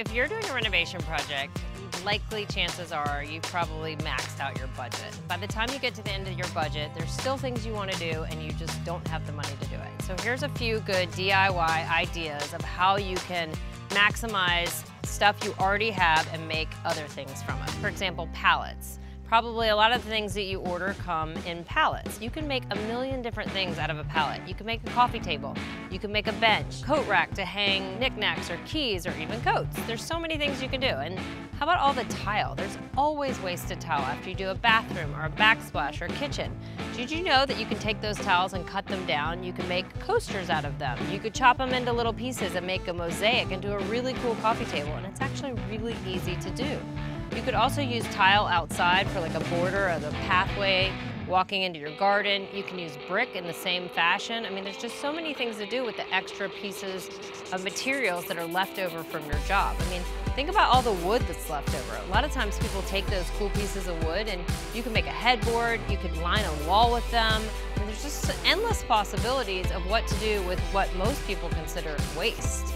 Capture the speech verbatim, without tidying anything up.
If you're doing a renovation project, likely chances are you've probably maxed out your budget. By the time you get to the end of your budget, there's still things you want to do and you just don't have the money to do it. So here's a few good D I Y ideas of how you can maximize stuff you already have and make other things from it. For example, pallets. Probably a lot of the things that you order come in pallets. You can make a million different things out of a pallet. You can make a coffee table, you can make a bench, coat rack to hang knickknacks or keys or even coats. There's so many things you can do. And how about all the tile? There's always wasted tile after you do a bathroom or a backsplash or a kitchen. Did you know that you can take those tiles and cut them down? You can make coasters out of them. You could chop them into little pieces and make a mosaic and do a really cool coffee table, and it's actually really easy to do. You could also use tile outside for like a border or the pathway, walking into your garden. You can use brick in the same fashion. I mean, there's just so many things to do with the extra pieces of materials that are left over from your job. I mean, think about all the wood that's left over. A lot of times people take those cool pieces of wood and you can make a headboard, you could line a wall with them. I mean, there's just endless possibilities of what to do with what most people consider waste.